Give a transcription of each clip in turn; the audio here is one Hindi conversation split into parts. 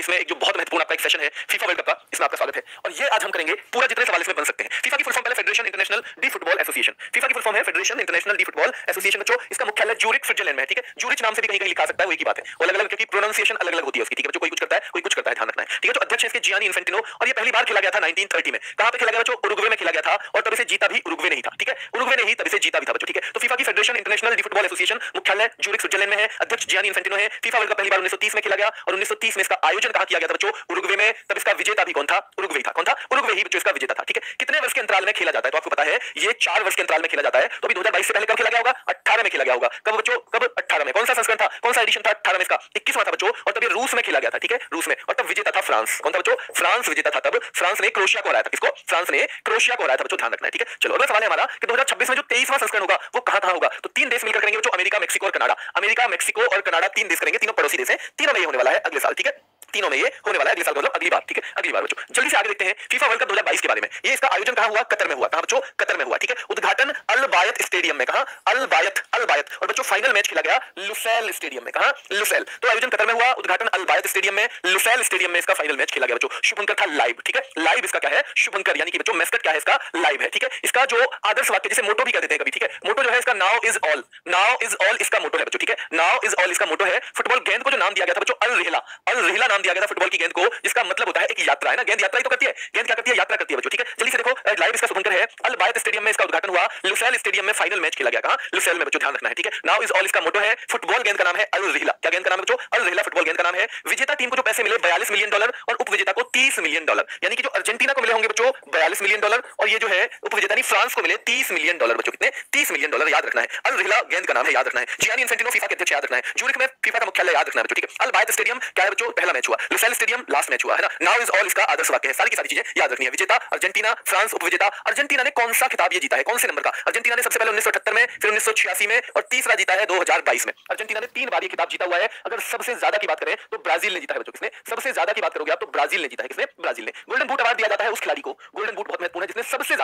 इसमें एक जो बहुत महत्वपूर्ण आपका एक सेशन है फीफा वर्ल्ड कप का, इसमें आपका स्वागत है। और ये आज हम करेंगे पूरा जितने सवाल इसमें बन सकते हैं। फीफा की फुल फॉर्म पहले federation international de football association. FIFA की फुल फॉर्म है federation international de football association. बच्चों इसका मुख्यालय ज्यूरिख स्विट्जरलैंड में है, ठीक है। ज्यूरिख नाम से भी कहीं कहीं लिखा सकता है, वही की बात है। और अलग अलग क्योंकि प्रोनाउंसिएशन अलग अलग होती है उसकी, ठीक है। कोई कुछ करता है, कोई कुछ करता है, ध्यान रखना है, ठीक है। तो अध्यक्ष इसके जियानी इन्फेंटिनो। और ये पहली बार खेला गया था 1930 में। कहां पे खेला गया बच्चों? उरुग्वे में खेला गया था। और तब इसे जीता भी उरुग्वे नहीं था, ठीक है। उरुग्वे ने ही तब इसे जीता भी था बच्चों, ठीक है। तो फीफा की federation international de football association मुख्यालय ज्यूरिख स्विट्जरलैंड में है। अध्यक्ष जियानी इन्फेंटिनो है। फीफा वर्ल्ड कप पहली बार 1930 में खेला गया और 1930 में इसका आयोजन कहां किया गया था बच्चों? उरुग्वे में। तब इसका विजेता भी कौन था? उरुग्वे था। कौन था? उरुग्वे ही बच्चों इसका विजेता था, ठीक है। कितने वर्ष के अंतराल में खेला जाता है? तो आपको पता है ये 4 वर्ष के अंतराल में खेला जाता है। तो अभी 2022 से पहले कब खेला गया होगा? 18 में खेला गया होगा। कब बच्चों? कब 18 में? कौन सा संस्करण था, कौन सा एडिशन था? 18 में इसका 21वां था बच्चों। और तब ये रूस में खेला गया था, ठीक है, रूस में। और तब विजेता था फ्रांस। कौन था बच्चों? फ्रांस विजेता था। तब फ्रांस ने क्रोएशिया को हराया था। इसको फ्रांस ने क्रोएशिया को हराया था बच्चों, ध्यान रखना है, ठीक है। चलो अगला सवाल है हमारा कि 2026 में जो 23वां संस्करण होगा वो कहां होगा? तो 3 देश मिलकर करेंगे बच्चों, अमेरिका, मेक्सिको और कनाडा। अमेरिका, मेक्सिको और कनाडा 3 देश करेंगे, तीनों पड़ोसी देश हैं। तीनों में ये होने वाला है अगले साल, ठीक है। तीनों में ये होने वाला है अगले साल, मतलब अगली बार, ठीक है, अगली बार बच्चों। जल्दी से आगे देखते हैं फीफा वर्ल्ड कप 2022 के बारे में। ये इसका आयोजन कहां हुआ? कतर में हुआ। कहां बच्चों? कतर में हुआ, ठीक है। उद्घाटन अल बायत स्टेडियम में। कहां? अल बायत, अल बायत। और बच्चों फाइनल मैच खेला गया लुसैल स्टेडियम में। कहां? लुसैल। तो आयोजन कतर में हुआ, उद्घाटन अल बायत स्टेडियम में, लुसैल स्टेडियम में इसका फाइनल मैच खेला गया बच्चों। शुभंकर था लाइव, ठीक है। लाइव इसका क्या है? शुभंकर, यानी कि बच्चों मैस्कट क्या है इसका? लाइव है, ठीक है। इसका जो आदर्श वाक्य जिसे मोटो भी कह देते हैं कभी, ठीक है, मोटो जो है इसका now is all, now is all इसका मोटो है बच्चों, ठीक है। नाउ इज ऑल इसका मोटो है। फुटबॉल गेंद को जो नाम दिया गया था बच्चों अल रिहला, अल रिहला नाम दिया गया था फुटबॉल की गेंद को, जिसका मतलब होता है एक यात्रा, है ना। गेंद यात्रा ही तो करती है, गेंद क्या करती है? यात्रा करती है बच्चों, ठीक है। जल्दी से देखो लाइव इसका शुभंकर है। अल बायत स्टेडियम में इसका उद्घाटन हुआ, लुसैल स्टेडियम में फाइनल मैच खेला गया। कहां? लुसैल में बच्चों, ध्यान रखना है, ठीक है। नाउ इज ऑल इसका मोटो है। फुटबॉल गेंद का नाम है अल रिहला। क्या गेंद का नाम है बच्चों? अल रिहला फुटबॉल गेंद का नाम है। विजेता टीम को जो पैसे मिले $42 मिलियन और उपविजेता को $30 मिलियन, यानी कि जो अर्जेंटीना को मिले होंगे बच्चों $42 मिलियन और ये जो है उपविजेता नहीं फ्रांस को मिले $30 मिलियन बच्चों। कितने? $30 मिलियन, याद रखना है। अल रिहला गेंद का नाम है, याद रखना है। जियानी इन्फेंटिनो फीफा के अध्यक्ष, याद रखना है। ज्यूरिख में फीफा का मुख्यालय, याद रखना है बच्चों, ठीक है। अल बायत स्टेडियम क्या है बच्चों? पहला मैच हुआ। लुसैल स्टेडियम लास्ट मैच हुआ, है ना। नाउ इज ऑल इसका आदर्श वाक्य है। सारी की सारी चीजें याद रखनी है। विजेता अर्जेंटीना, फ्रांस उपविजेता। अर्जेंटीना ने कौन सा खिताब ये जीता है, कौन से नंबर का? अर्जेंटीना ने सबसे पहले 1978 में, फिर 1986 में और तीसरा जीता है 2022 में। अर्जेंटीना ने 3 बार ये खिताब जीता हुआ है। अगर सबसे ज्यादा की बात करें तो ब्राजील ने जीता है बच्चों। किसने सबसे ज्यादा की बात करोगे आप तो? ब्राजील ने जीता है। किसने? ब्राजील ने। गोल्डन बूट अवार्ड दिया जाता है उस खिलाड़ी को, गोल्डन बूट बहुत महत्वपूर्ण है, जिसने सबसे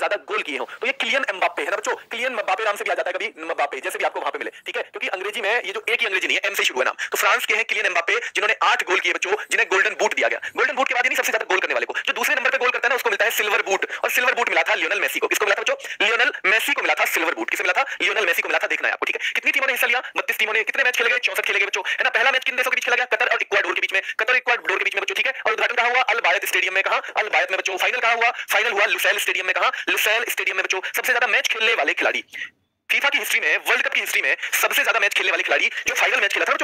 ज्यादा गोल किए हो। तो ये किलियन एम्बाप्पे है ना बच्चों। किलियन एम्बाप्पे नाम से भी आ जाता है कभी, एम्बाप्पे जैसे भी आपको वहां पे मिले, ठीक है, क्योंकि अंग्रेजी में ये जो एक ही अंग्रेजी नहीं है, एम से शुरू है नाम। तो फ्रांस के हैं किलियन एम्बाप्पे, जिन्होंने 8 गोल किए बच्चों, जिन्हें गोल्डन बूट दिया गया। गोल्डन बूट के बाद यानी सबसे ज्यादा गोल करने वाले को। जो दूसरे नंबर पे गोल करता है ना उसको मिलता है सिल्वर बूट। और सिल्वर बूट मिला था लियोनेल मेसी को। किसको मिला था बच्चों? लियोनेल मेसी को मिला था सिल्वर बूट। किसे मिला था? लियोनेल मेसी को मिला था। देखना है आपको, ठीक है। कितनी टीमों ने हिस्सा लिया? 32 टीमों ने। कितने मैच खेले गए? 64 खेले गए बच्चों, है ना। पहला मैच किन देशों के बीच खेला गया? कतर और इक्वाडोर के बीच में, कतर और इक्वाडोर के बीच में बच्चों, ठीक है। और उद्घाटन कहां हुआ? अल बायत स्टेडियम में। कहां? अल बायत में बच्चों। फाइनल कहां हुआ? फाइनल हुआ लुसैल स्टेडियम में। कहां? लुसैल स्टेडियम में बच्चों। सबसे ज्यादा मैच खेलने वाले खिलाड़ी फीफा की हिस्ट्री में, वर्ल्ड कप की हिस्ट्री में सबसे ज्यादा मैच खेलने वाले खिलाड़ी जो फाइनल मैच खेला था,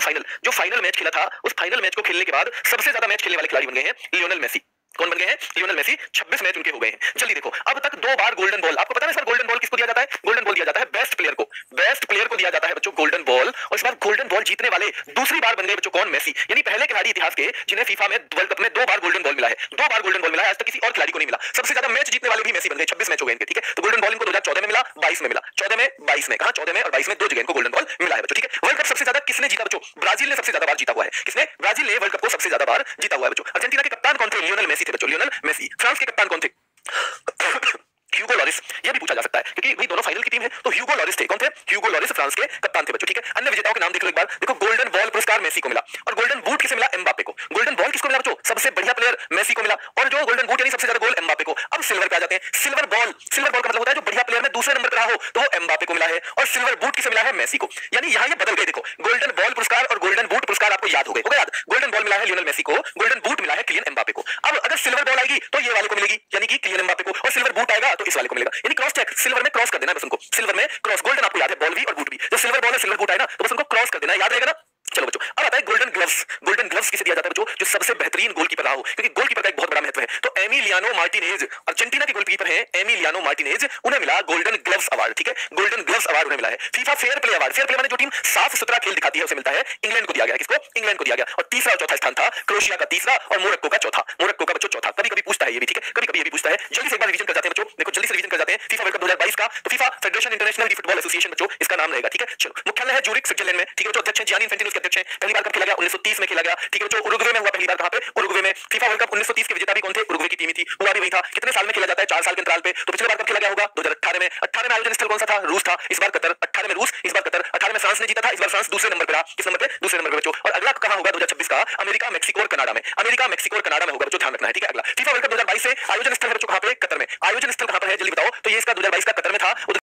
जो फाइनल मैच खेला था, उस फाइनल मैच को खेलने के बाद सबसे ज्यादा मैच खेलने वाले खिलाड़ी बन गए हैं लियोनेल मेसी। कौन बन गए हैं? Lionel Messi. 26 मैच उनके हो गए हैं। जल्दी देखो अब तक 2 बार गोल्डन बॉल, आपको पता है इस बार गोल्डन बॉल किसको दिया जाता है? गोल्डन बॉल दिया जाता है बेस्ट प्लेयर को दिया जाता है बच्चों गोल्डन बॉल। और इस बार गोल्डन बॉल जीतने वाले दूसरी बार बन गए बच्चों कौन? मेसी। यानी पहले खिलाड़ी इतिहास के जिन्हें फीफा में वर्ल्ड कप में 2 बार गोल्डन बॉल मिला है। 2 बार गोल्डन बॉल मिला है, आज तक किसी और खिलाड़ी को नहीं मिला। सबसे ज्यादा मैच जीतने वाले भी मेसी बन गए, 26 मैच हो गए इनके, ठीक है। तो गोल्डन बॉल इनको 2014 में मिला, 22 में मिला, 14 में 22 में, कहा 14 में और 22 में 2 जगह इनको गोल्डन बॉल मिला है बच्चों, ठीक है। वर्ल्ड कप सबसे ज्यादा किसने जीता बच्चों? ब्राजील ने सबसे ज्यादा बार जीता हुआ है। किसने? ब्राजील ने वर्ल्ड कप को सबसे ज्यादा बार जीता हुआ है बच्चों। अर्जेंटीना के कप्तान कौन थे? लियोनेल मेसी थे बच्चों, लियोनेल मेसी। फ्रांस के कप्तान कौन थे? Hugo Lloris. ये भी पूछा जा सकता है क्योंकि भाई दोनों फाइनल की टीम है, तो ह्यूगो लॉरिस थे। कौन थे? ह्यूगो लॉरिस फ्रांस के कप्तान थे बच्चों, ठीक है। अन्य विजेताओं के नाम देख लो एक बार। देखो गोल्डन बॉल पुरस्कार मेसी को मिला और गोल्डन बूट किसे मिला? एम्बाप्पे को। गोल्डन बॉल किसको मिला बच्चों? सबसे बढ़िया प्लेयर मेसी को मिला और जो गोल्डन बूट यानी सबसे ज्यादा गोल एम्बाप्पे को। अब सिल्वर पे आ जाते हैं। सिल्वर बॉल का मतलब होता है जो बढ़िया प्लेयर में दूसरे नंबर पर रहा हो तो वो एम्बाप्पे को मिला है और सिल्वर बूट किसे मिला है? मेसी को। यानी यहां ये बदल गए। देखो गोल्डन बॉल पुरस्कार और गोल्डन बूट पुरस्कार आपको याद हो गए, याद। गोल्डन बॉल मिला है लियोनेल मेसी को, गोल्डन बूट मिला है किलियन एम्बाप्पे को। अब अगर सिल्वर बॉल आएगी तो ये वाले को मिलेगी यानी कि किलियन एम्बाप्पे को, और सिल्वर बूट आएगा तो इस वाले को मिलेगा। यानी क्रॉस चेक, सिल्वर में क्रॉस कर देना बस उनको। सिल्वर में क्रॉस, गोल्डन आपको याद है बॉल भी और बूट भी। जो सिल्वर बॉल है सिल्वर बूट है ना, तो बस उनको क्रॉस कर देना, याद रहेगा ना। चलो बच्चों अब आता है गोल्डन ग्लव्स। गोल्डन ग्लव्स किसे दिया जाता है बच्चों? जो सबसे बेहतरीन गोलकीपर रहा हो, क्योंकि गोलकीपर का एक बहुत बड़ा महत्व है। तो एमिलियानो मार्टिनेज अर्जेंटीना के गोलकीपर हैं, एमिलियानो मार्टिनेज, उन्हें मिला गोल्डन ग्लव्स अवार्ड, ठीक है। गोल्डन ग्लव्स अवार्ड उन्हें मिला है। FIFA fair play award, fair play माने जो टीम साफ सुथरा खेल दिखाती है उसे मिलता है। इंग्लैंड को दिया गया। किसको? इंग्लैंड को दिया गया। और तीसरा और चौथा स्थान था क्रोएशिया का, तीसरा और मोरक्को का चौथा। मोरक्को का बच्चों चौथा। कभी कभी पूछता पूछता है, ये भी ठीक है, कभी कभी ये भी पूछता है। जल्दी से एक बार रिवीजन कर जाते हैं बच्चों, देखो जल्दी से रिवीजन कर जाते हैं फीफा वर्ल्ड कप 2022 का। तो FIFA federation international de football association बच्चों इसका नाम रहेगा, ठीक है। चलो, मुख्यालय है ज्यूरिख स्विट्जरलैंड में, ठीक है। अध्यक्ष है जियानी इन्फेंटिनो, उसके अध्यक्ष है। पहली बार कब खेला गया? 1930 में खेला गया, ठीक है बच्चों। उरुग्वे में हुआ पहली बार, कहां पे? उरुग्वे में। फीफा वर्ल्ड कप 1930 के विजेता भी कौन थे? उरुग्वे की टीम ही थी, हुआ भी वही था। कितने साल में खेला जाता है? 4 साल के अंतराल पे। तो पिछले बार कब खेला गया होगा? 2018 में। 18 में आयोजन स्थल कौन सा था? रूस था। इस बार कतर। 18 में रूस, इस बार कतर। 18 में फ्रांस ने जीता था, इस बार फ्रांस दूसरे नंबर पे रहा। किस नंबर पे? दूसरे नंबर पे बच्चों। और अगला कहां होगा 2026 का? अमेरिका, मेक्सिको और कनाडा में। अमेरिका, मेक्सिको और कनाडा में होगा बच्चों, ध्यान रखना है, ठीक है। अगला फीफा वर्ल्ड कप 2022 से आयोजन स्थल है बच्चों कहां पे? कतर में। आयोजन स्थल कहां पर है जल्दी बताओ। तो ये इसका 2022 का कतर में था।